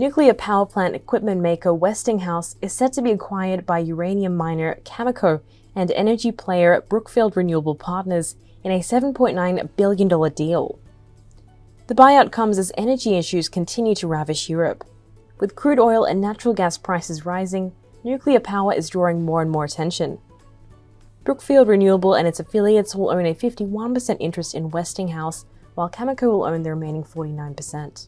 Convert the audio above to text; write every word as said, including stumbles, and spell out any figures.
Nuclear power plant equipment maker Westinghouse is set to be acquired by uranium miner Cameco and energy player Brookfield Renewable Partners in a seven point nine billion dollar deal. The buyout comes as energy issues continue to ravish Europe. With crude oil and natural gas prices rising, nuclear power is drawing more and more attention. Brookfield Renewable and its affiliates will own a fifty-one percent interest in Westinghouse, while Cameco will own the remaining forty-nine percent.